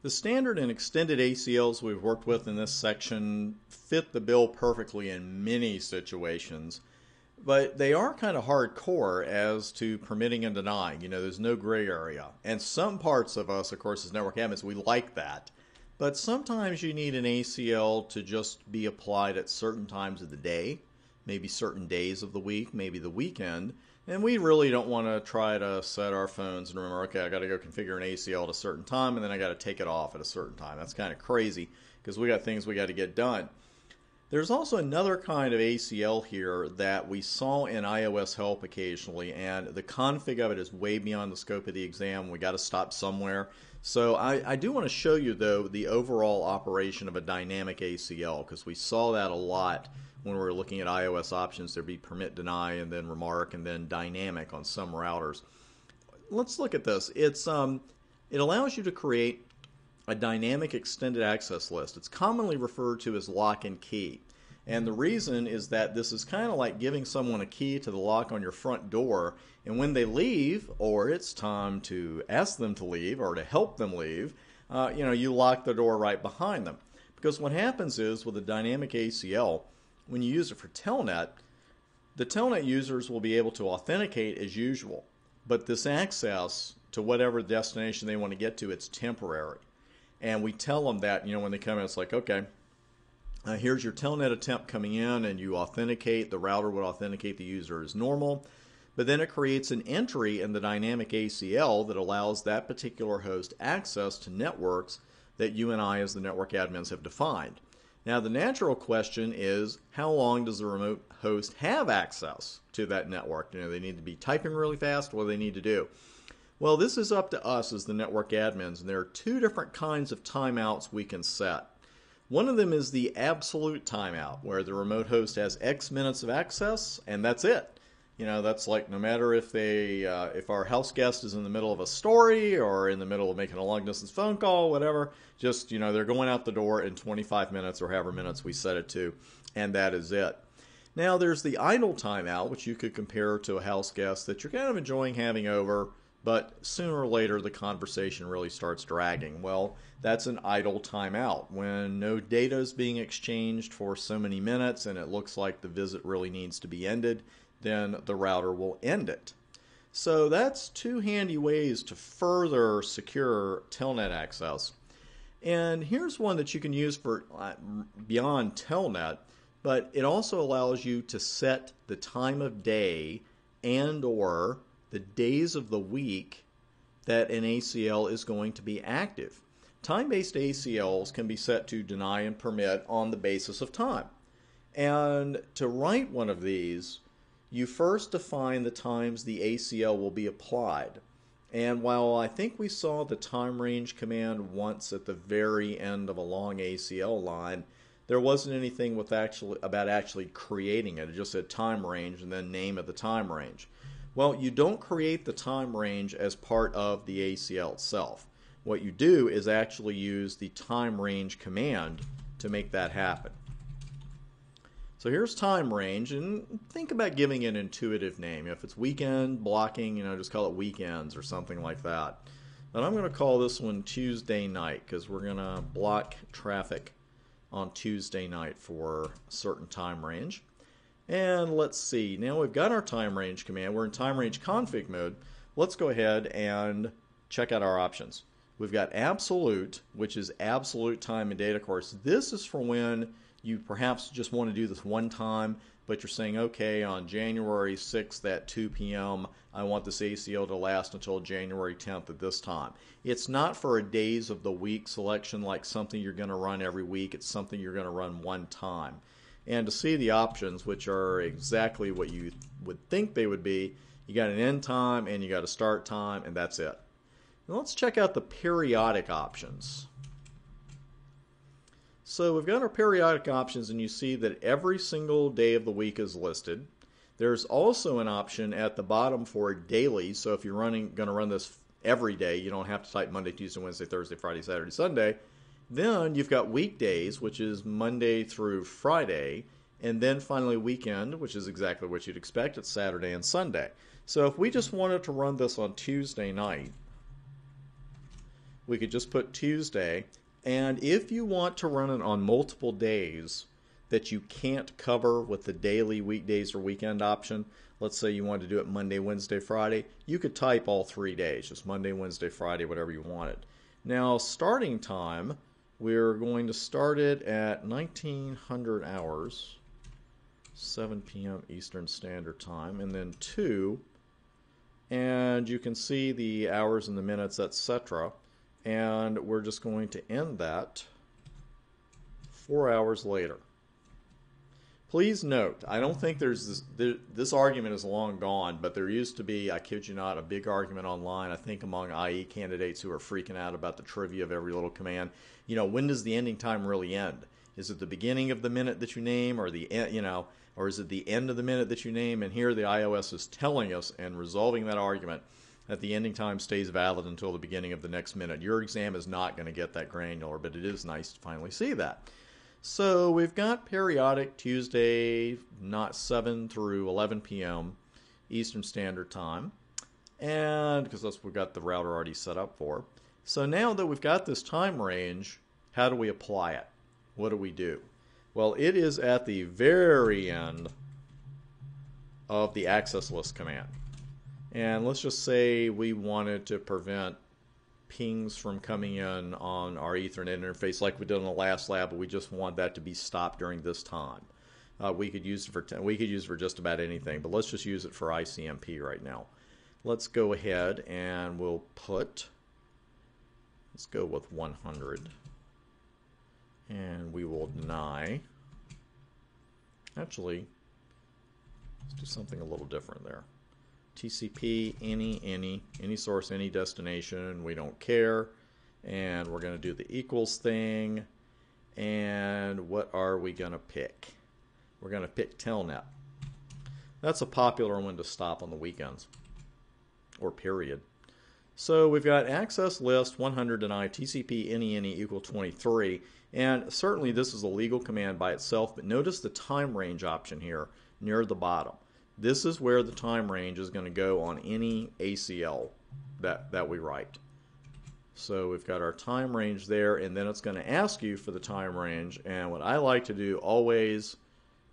The standard and extended ACLs we've worked with in this section fit the bill perfectly in many situations, but they are kind of hardcore as to permitting and denying. You know, there's no gray area. And some parts of us, of course, as network admins, we like that. But sometimes you need an ACL to just be applied at certain times of the day, maybe certain days of the week, maybe the weekend. And we really don't want to try to set our phones and remember, okay, I got to go configure an ACL at a certain time, and then I got to take it off at a certain time. That's kind of crazy because we got things we got to get done. There's also another kind of ACL here that we saw in iOS help occasionally, and the config of it is way beyond the scope of the exam. We got to stop somewhere. So I do want to show you, though, the overall operation of a dynamic ACL, because we saw that a lot when we were looking at iOS options. There'd be permit, deny, and then remark, and then dynamic on some routers. Let's look at this. It allows you to create a dynamic extended access list. It's commonly referred to as lock and key. And the reason is that this is kind of like giving someone a key to the lock on your front door, and when they leave, or it's time to ask them to leave or to help them leave, you know, you lock the door right behind them. Because what happens is with a dynamic ACL, when you use it for telnet, the telnet users will be able to authenticate as usual, but this access to whatever destination they want to get to, it's temporary. And we tell them that, you know, when they come in, it's like, okay, here's your telnet attempt coming in, and you authenticate, the router would authenticate the user as normal, but then it creates an entry in the dynamic ACL that allows that particular host access to networks that you and I as the network admins have defined. Now, the natural question is, how long does the remote host have access to that network? You know, they need to be typing really fast. What do they need to do? Well, this is up to us as the network admins, and there are two different kinds of timeouts we can set. One of them is the absolute timeout, where the remote host has X minutes of access, and that's it. You know, that's like no matter if they, if our house guest is in the middle of a story or in the middle of making a long-distance phone call, whatever, just, you know, they're going out the door in 25 minutes or however minutes we set it to, and that is it. Now, there's the idle timeout, which you could compare to a house guest that you're kind of enjoying having over, but sooner or later the conversation really starts dragging. Well, that's an idle timeout when no data is being exchanged for so many minutes and it looks like the visit really needs to be ended. Then the router will end it. So that's two handy ways to further secure telnet access. And here's one that you can use for beyond telnet, but it also allows you to set the time of day and or the days of the week that an ACL is going to be active. Time-based ACLs can be set to deny and permit on the basis of time. And to write one of these, you first define the times the ACL will be applied. And while I think we saw the time range command once at the very end of a long ACL line, there wasn't anything with about actually creating it. It just said time range and then name of the time range. Well, you don't create the time range as part of the ACL itself. What you do is actually use the time range command to make that happen. So here's time range, and think about giving it an intuitive name. If it's weekend blocking, you know, just call it weekends or something like that. But I'm going to call this one Tuesday night because we're going to block traffic on Tuesday night for a certain time range. And let's see, now we've got our time range command. We're in time range config mode. Let's go ahead and check out our options. We've got absolute, which is absolute time and date. Of course, this is for when you perhaps just want to do this one time, but you're saying, okay, on January 6th at 2 p.m., I want this ACL to last until January 10th at this time. It's not for a days of the week selection like something you're going to run every week. It's something you're going to run one time. And to see the options, which are exactly what you would think they would be, you got an end time and you got a start time, and that's it. Now let's check out the periodic options. So we've got our periodic options, and you see that every single day of the week is listed. There's also an option at the bottom for daily, so if you're going to run this every day, you don't have to type Monday, Tuesday, Wednesday, Thursday, Friday, Saturday, Sunday. Then you've got weekdays, which is Monday through Friday, and then finally weekend, which is exactly what you'd expect. It's Saturday and Sunday. So if we just wanted to run this on Tuesday night, we could just put Tuesday. And if you want to run it on multiple days that you can't cover with the daily, weekdays, or weekend option, let's say you wanted to do it Monday, Wednesday, Friday, you could type all 3 days, just Monday, Wednesday, Friday, whatever you wanted. Now, starting time, we're going to start it at 1900 hours, 7 p.m. Eastern Standard Time, and then 2, and you can see the hours and the minutes, etc. And we're just going to end that 4 hours later. Please note, I don't think there's this argument is long gone, but there used to be, I kid you not, a big argument online, I think among IE candidates who are freaking out about the trivia of every little command. You know, when does the ending time really end? Is it the beginning of the minute that you name, or the end, you know, or is it the end of the minute that you name? And here the iOS is telling us and resolving that argument that the ending time stays valid until the beginning of the next minute. Your exam is not going to get that granular, but it is nice to finally see that. So we've got periodic Tuesday, not 7 through 11 p.m. Eastern Standard Time, and because that's what we've got the router already set up for. So now that we've got this time range, how do we apply it? What do we do? Well, it is at the very end of the access list command. And let's just say we wanted to prevent pings from coming in on our Ethernet interface like we did in the last lab, but we just want that to be stopped during this time. We could use it for just about anything, but let's just use it for ICMP right now. Let's go ahead and we'll put, let's go with 100, and we will deny. Actually, let's do something a little different there. TCP, any source, any destination, we don't care. And we're going to do the equals thing. And what are we going to pick? We're going to pick telnet. That's a popular one to stop on the weekends or period. So we've got access list 100 deny TCP any equal 23. And certainly this is a legal command by itself, but notice the time range option here near the bottom. This is where the time range is going to go on any ACL that we write. So we've got our time range there, and then it's going to ask you for the time range. And what I like to do always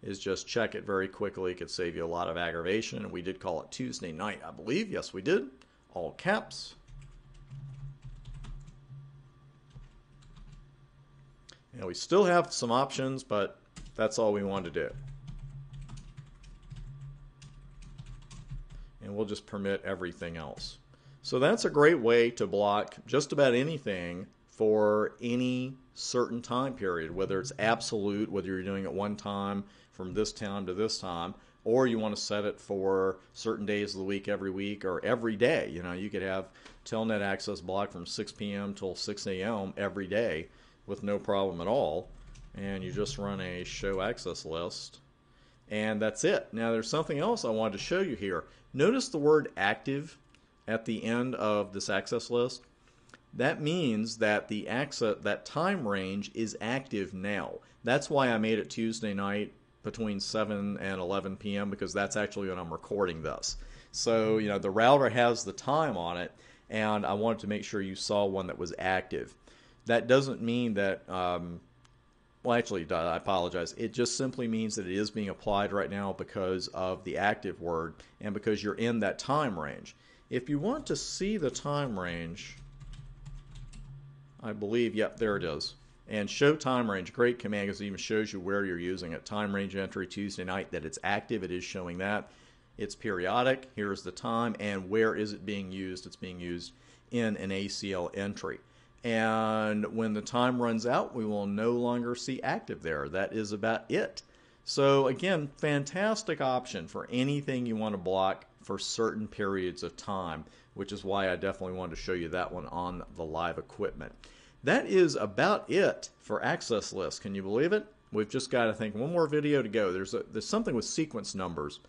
is just check it very quickly. It could save you a lot of aggravation. And we did call it Tuesday night, I believe. Yes, we did. All caps. And we still have some options, but that's all we want to do. And we'll just permit everything else. So that's a great way to block just about anything for any certain time period, whether it's absolute, whether you're doing it one time from this time to this time, or you want to set it for certain days of the week every week or every day. You know, you could have telnet access blocked from 6 p.m. till 6 a.m. every day with no problem at all. And you just run a show access list. And that's it. Now there's something else I wanted to show you here. Notice the word active at the end of this access list. That means that the access, that time range is active now. That's why I made it Tuesday night between 7 and 11 p.m. because that's actually when I'm recording this. So, you know, the router has the time on it, and I wanted to make sure you saw one that was active. That doesn't mean that well, actually, I apologize. It just simply means that it is being applied right now because of the active word and because you're in that time range. If you want to see the time range, I believe, yep, there it is. And show time range, great command because it even shows you where you're using it. Time range entry Tuesday night, that it's active, it is showing that. It's periodic, here's the time, and where is it being used? It's being used in an ACL entry. And when the time runs out, we will no longer see active there. That is about it. So again, fantastic option for anything you want to block for certain periods of time, which is why I definitely wanted to show you that one on the live equipment. That is about it for access lists. Can you believe it? We've just got, I think, one more video to go. There's something with sequence numbers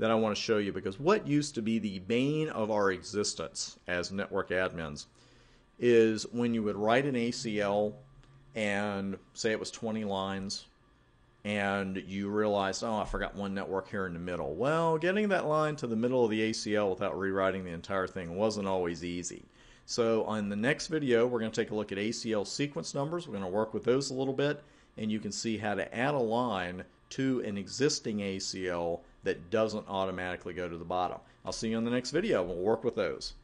that I want to show you because what used to be the bane of our existence as network admins is when you would write an ACL and say it was 20 lines and you realized, oh, I forgot one network here in the middle. Well, getting that line to the middle of the ACL without rewriting the entire thing wasn't always easy. So on the next video, we're going to take a look at ACL sequence numbers. We're going to work with those a little bit, and you can see how to add a line to an existing ACL that doesn't automatically go to the bottom. I'll see you on the next video. We'll work with those.